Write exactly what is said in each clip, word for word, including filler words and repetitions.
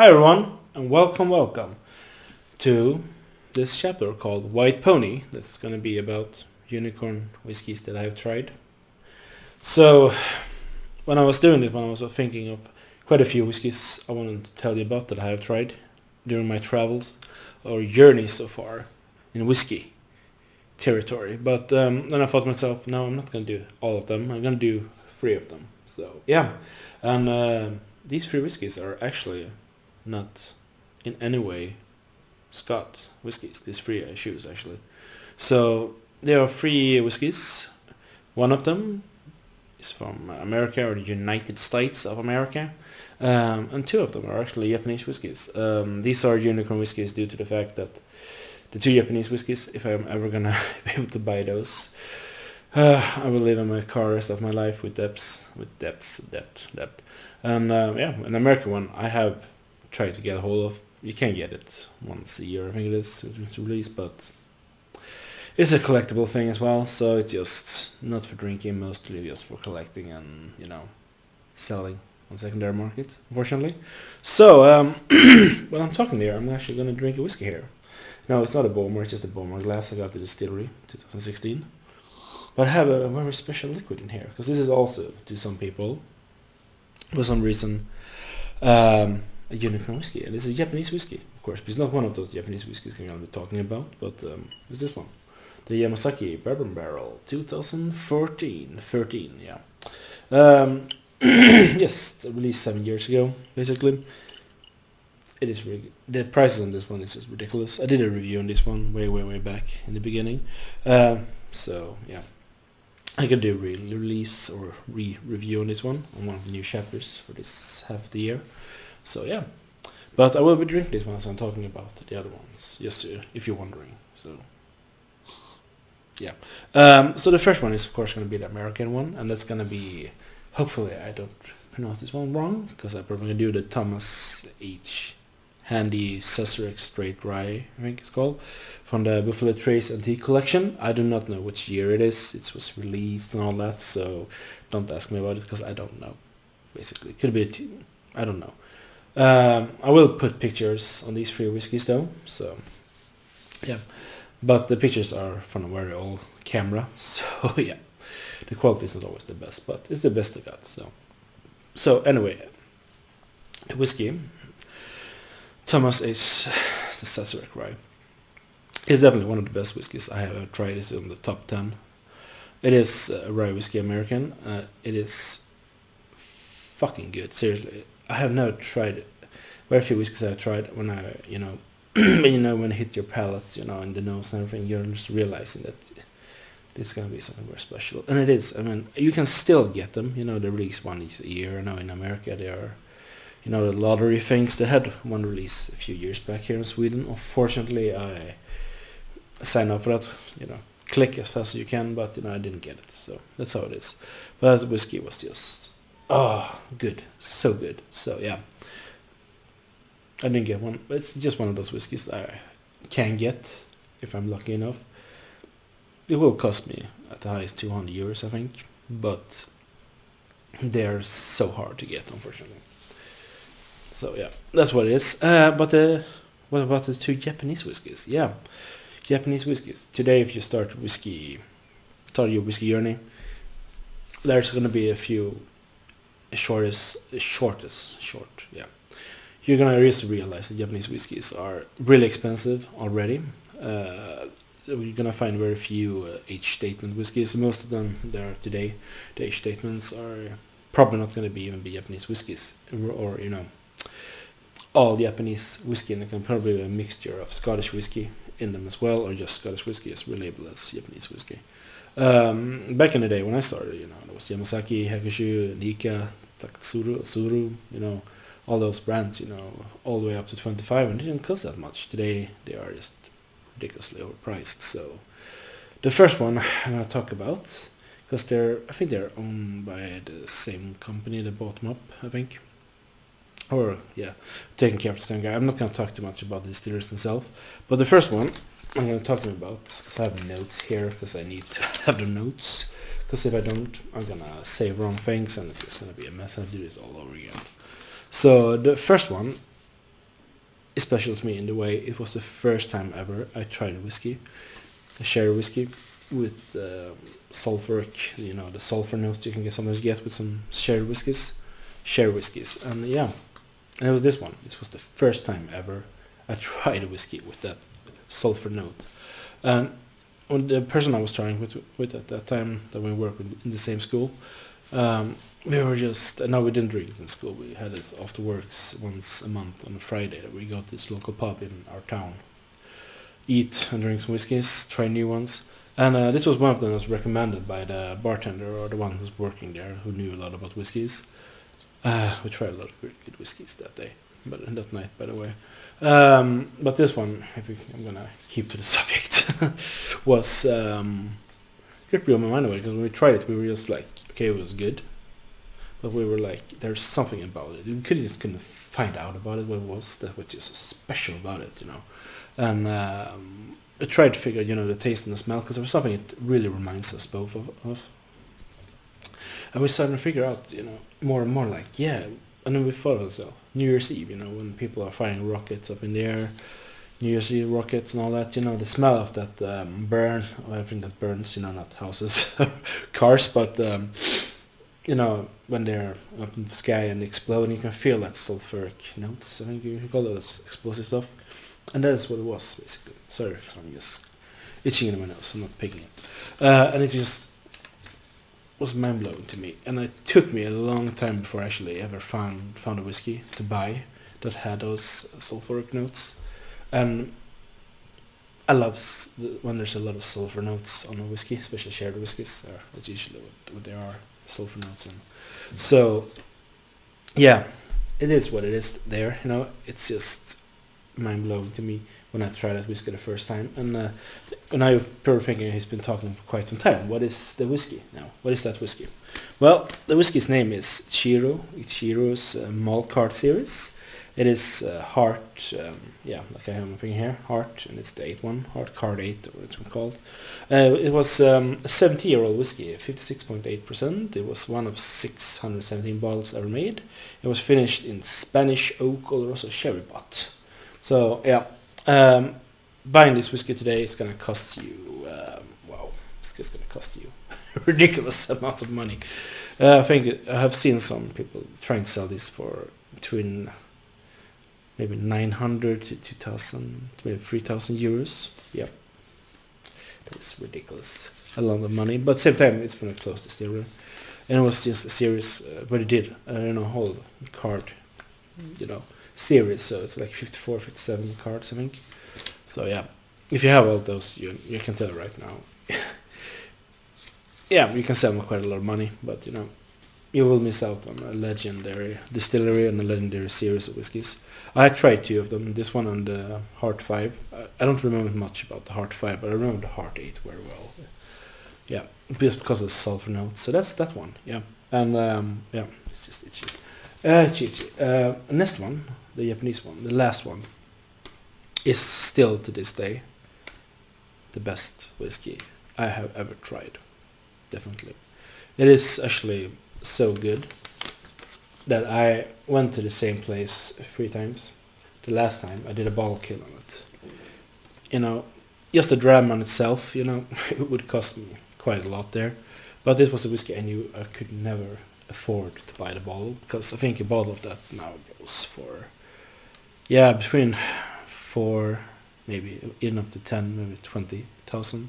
Hi everyone, and welcome, welcome to this chapter called White Pony. This is going to be about unicorn whiskeys that I've tried. So, when I was doing it, when I was thinking of quite a few whiskeys I wanted to tell you about that I have tried during my travels or journey so far in whiskey territory. But um, then I thought to myself, no, I'm not going to do all of them. I'm going to do three of them. So, yeah. And uh, these three whiskeys are actually not in any way Scott whiskeys. These three I choose actually. So there are three whiskeys. One of them is from America or the United States of America, um, and two of them are actually Japanese whiskeys. Um, these are unicorn whiskeys due to the fact that the two Japanese whiskeys, if I'm ever gonna be able to buy those, Uh, I will live in my car rest of my life with depths, with depths, depth, depth. And uh, yeah, an American one I have tried to get a hold of. You can get it once a year, I think it is, to release, but it's a collectible thing as well, so it's just not for drinking, mostly just for collecting and, you know, selling on secondary market, unfortunately. So, um, while I'm talking there, I'm actually going to drink a whiskey here. No, it's not a Bowmore, it's just a Bowmore glass I got at the distillery twenty sixteen. But I have a very special liquid in here, because this is also, to some people, for some reason, um, a unicorn whiskey. And this is a Japanese whiskey, of course, but it's not one of those Japanese whiskeys I'm going to be talking about, but um, it's this one. The Yamazaki Bourbon Barrel twenty fourteen. thirteen, yeah. Um, yes, released seven years ago, basically. It is really, the prices on this one is just ridiculous. I did a review on this one way, way, way back in the beginning. Um, so, yeah. I could do re-release or re-review on this one, on one of the new chapters for this half of the year. So yeah, but I will be drinking this one as I'm talking about the other ones, just to, if you're wondering. So yeah, um, so the first one is of course going to be the American one, and that's going to be, hopefully I don't pronounce this one wrong, because I probably do, the Thomas H. Handy Sazerac Straight Rye, I think it's called, from the Buffalo Trace Antique Collection. I do not know which year it is, it was released and all that, so don't ask me about it, because I don't know, basically. Could be a t I don't know. Um, I will put pictures on these three whiskeys though, so yeah. But the pictures are from a very old camera, so yeah. The quality is not always the best, but it's the best I got, so. So anyway, the whiskey, Thomas H. the Sazerac Rye, is definitely one of the best whiskeys I have ever tried. It's in the top ten. It is a rye whiskey, American. Uh, it is fucking good. Seriously, I have never tried very few whiskeys I've tried when I, you know, when you know when it hit your palate, you know, and the nose and everything, you're just realizing that it's gonna be something very special. And it is. I mean, you can still get them. You know, they release one each year. I know in America they are. You know, the lottery things, they had one release a few years back here in Sweden. Unfortunately, I signed up for that, you know, click as fast as you can, but, you know, I didn't get it, so that's how it is. But that whiskey was just, oh, good, so good, so, yeah. I didn't get one, but it's just one of those whiskeys I can get, if I'm lucky enough. It will cost me, at the highest, two hundred euros, I think, but they're so hard to get, unfortunately. So yeah, that's what it is. Uh, but uh, what about the two Japanese whiskeys? Yeah, Japanese whiskeys. Today, if you start whiskey, start your whiskey journey, there's gonna be a few shortest, shortest, short. Yeah, you're gonna just realize that Japanese whiskeys are really expensive already. Uh, you're gonna find very few uh, age statement whiskeys. Most of them there are today. The age statements are probably not gonna be even be Japanese whiskeys, or, or you know. All Japanese whiskey, and it can probably be a mixture of Scottish whiskey in them as well, or just Scottish whiskey is relabeled as Japanese whiskey. Um, back in the day when I started, you know, there was Yamazaki, Hakushu, Nikka, Tatsuru, Suru, you know, all those brands, you know, all the way up to twenty-five, and they didn't cost that much. Today they are just ridiculously overpriced. So the first one I'm going to talk about, because they're, I think they're owned by the same company that bought them up, I think. Or, yeah, taking care of the same guy. I'm not going to talk too much about the distillers themselves. But the first one I'm going to talk about, because I have notes here, because I need to have the notes. Because if I don't, I'm going to say wrong things, and it's going to be a mess. I'll do this all over again. So, the first one is special to me in the way it was the first time ever I tried a whiskey, a sherry whiskey, with uh, sulfuric, you know, the sulfur notes you can get sometimes get with some sherry whiskies, sherry whiskies, and yeah, and it was this one. This was the first time ever I tried a whiskey with that sulfur note. And when the person I was trying with with at that time that we worked with in the same school, um, we were just, no, we didn't drink it in school. We had it after works once a month on a Friday. That we got this local pub in our town, eat and drink some whiskeys, try new ones. And uh, this was one of them that was recommended by the bartender or the one who's working there who knew a lot about whiskeys. Uh, we tried a lot of good, good whiskeys that day, but that night, by the way. Um, but this one, I think I'm gonna keep to the subject, was um, it blew my mind away because when we tried it, we were just like, okay, it was good, but we were like, there's something about it. We couldn't just couldn't find out about it. What it was that was just special about it, you know? And um, I tried to figure, you know, the taste and the smell, because there was something it really reminds us both of, of. And we started to figure out, you know, more and more like, yeah. And then we thought of ourselves, New Year's Eve, you know, when people are firing rockets up in the air, New Year's Eve rockets and all that, you know, the smell of that um, burn, or everything that burns, you know, not houses, cars, but, um, you know, when they're up in the sky and exploding, you can feel that sulfuric notes, I think you call those explosive stuff. And that is what it was, basically. Sorry if I'm just itching in my nose, I'm not picking it. Uh, and it just was mind-blowing to me, and it took me a long time before I actually ever found found a whiskey to buy that had those sulfuric notes. And I love when there's a lot of sulfur notes on a whiskey, especially shared whiskeys, or that's usually what, what they are, sulfur notes. And so, yeah, it is what it is there, you know, it's just mind-blowing to me when I tried that whiskey the first time. And uh, now you're probably thinking he's been talking for quite some time. What is the whiskey now? What is that whiskey? Well, the whiskey's name is Ichiro. Ichiro's uh, Malt Card Series. It is uh, heart, um, yeah, like I have my thing here, heart, and it's the eight one, heart card eight, or it's called. Uh, it was um, a seventy-year-old whiskey, fifty-six point eight percent. It was one of six hundred seventeen bottles ever made. It was finished in Spanish oak Oloroso sherry butt. So yeah, um, buying this whiskey today is gonna cost you, um, wow, it's just gonna cost you ridiculous amounts of money. Uh, I think I have seen some people trying to sell this for between maybe nine hundred to two thousand, maybe three thousand euros. Yeah, that's ridiculous, a lot of money. But same time, it's gonna close distillery, and it was just a series, uh, but it did, uh, you know, whole card, you know. Series, so it's like fifty-four, fifty-seven cards, I think. So yeah, if you have all those, you you can tell right now. Yeah, you can sell them quite a lot of money, but you know, you will miss out on a legendary distillery and a legendary series of whiskies. I tried two of them, this one and the Heart Five. I don't remember much about the Heart Five, but I remember the Heart Eight very well. Yeah, just because of the sulfur note. So that's that one. Yeah, and um, yeah, it's just itchy. Uh, itchy. Uh, next one. The Japanese one, the last one, is still to this day the best whiskey I have ever tried. Definitely. It is actually so good that I went to the same place three times. The last time I did a bottle kill on it. You know, just the dram on itself, you know, it would cost me quite a lot there. But this was a whiskey I knew I could never afford to buy the bottle, because I think a bottle of that now goes for, yeah, between four, maybe even up to ten, maybe twenty thousand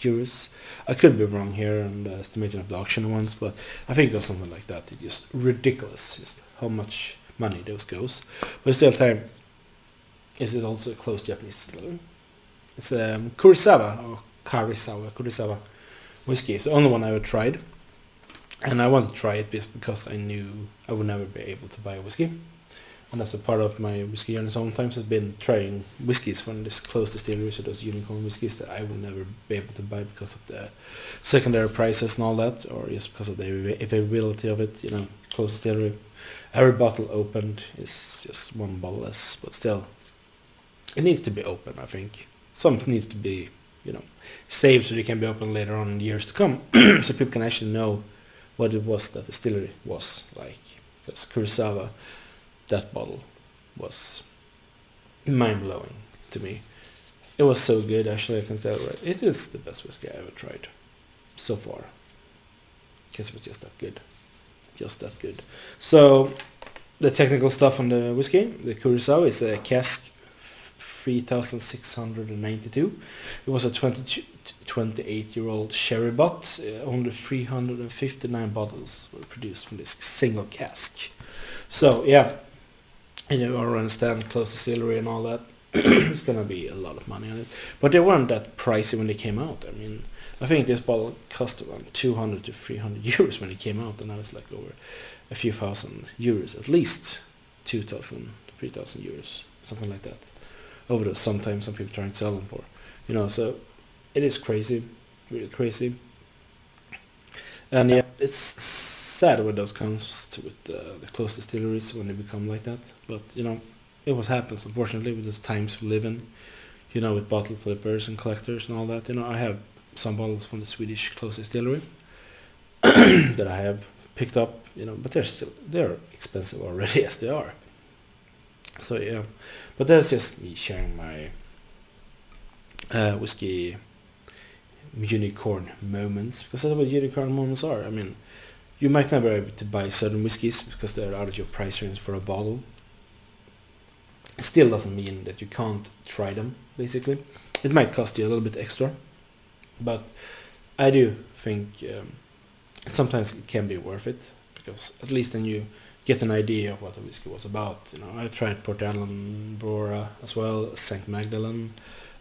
euros. I could be wrong here on the estimation of the auction ones, but I think it goes something like that. It's just ridiculous, just how much money those goes. But still, time is it also a close Japanese distillery? It's a um, Karuizawa or Karuizawa, Karuizawa whiskey. It's the only one I ever tried, and I wanted to try it just because I knew I would never be able to buy a whiskey. And that's a part of my whiskey journey sometimes has been trying whiskeys from this closed distillery, so those unicorn whiskeys that I would never be able to buy because of the secondary prices and all that, or just because of the availability of it, you know, closed distillery. Every bottle opened is just one bottle less, but still, it needs to be open, I think. Some needs to be, you know, saved so they can be opened later on in years to come, so people can actually know what it was that the distillery was like. Because Karuizawa, that bottle was mind-blowing to me. It was so good, actually, I can celebrate. It is the best whiskey I ever tried so far. Because it was just that good. Just that good. So, the technical stuff on the whiskey, the Karuizawa, is a cask three thousand six hundred ninety-two. It was a twenty-eight-year-old sherry butt. Uh, only three hundred fifty-nine bottles were produced from this single cask. So, yeah, you know, I understand close distillery and all that. It's gonna be a lot of money on it, but they weren't that pricey when they came out. I mean, I think this bottle cost around two hundred to three hundred euros when it came out, and now it's like over a few thousand euros, at least two thousand to three thousand euros, something like that, over the sometimes some people try and sell them for, you know. So it is crazy, really crazy. And yeah, it's sad when those comes to with uh, the closed distilleries when they become like that, but you know, it was happens, unfortunately, with those times we live in, you know, with bottle flippers and collectors and all that. You know, I have some bottles from the Swedish closed distillery that I have picked up, you know, but they're still, they're expensive already as they are. So yeah, but that's just me sharing my uh, whiskey unicorn moments, because that's what unicorn moments are. I mean, you might never be able to buy certain whiskeys because they're out of your price range for a bottle. It still doesn't mean that you can't try them, basically. It might cost you a little bit extra, but I do think um, sometimes it can be worth it, because at least then you get an idea of what the whiskey was about. You know, I tried Port Ellen, Brora as well, Saint Magdalen.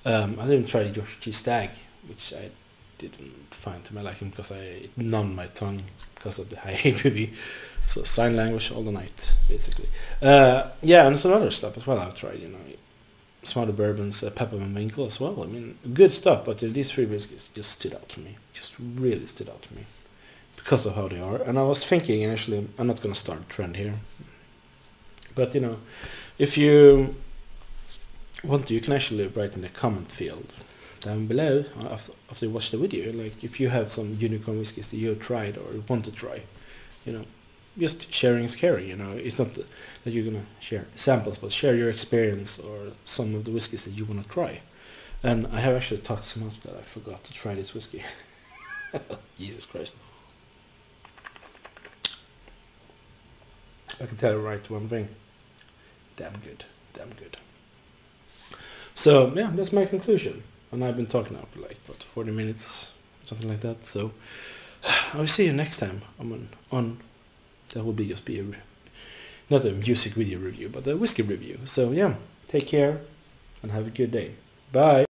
Um, I didn't try George T. Stagg, which I didn't find to my liking because I numbed my tongue because of the high A B V. So sign language all the night, basically. Uh, yeah, and some other stuff as well I've tried, you know. Some other bourbons, uh, Peppermint Winkle as well. I mean, good stuff, but these three whiskeys just stood out to me. Just really stood out to me because of how they are. And I was thinking, actually, I'm not going to start a trend here. But, you know, if you want to, you can actually write in the comment field down below after, after you watch the video. Like, if you have some unicorn whiskeys that you have tried or want to try, you know. Just sharing is caring, you know. It's not that you're gonna share samples, but share your experience or some of the whiskeys that you wanna try. And I have actually talked so much that I forgot to try this whiskey. Jesus Christ! I can tell you right one thing: damn good, damn good. So yeah, that's my conclusion. And I've been talking now for like what forty minutes, something like that. So I'll see you next time. I'm on. on That will be just be a, not a music video review, but a whiskey review. So yeah, take care and have a good day. Bye.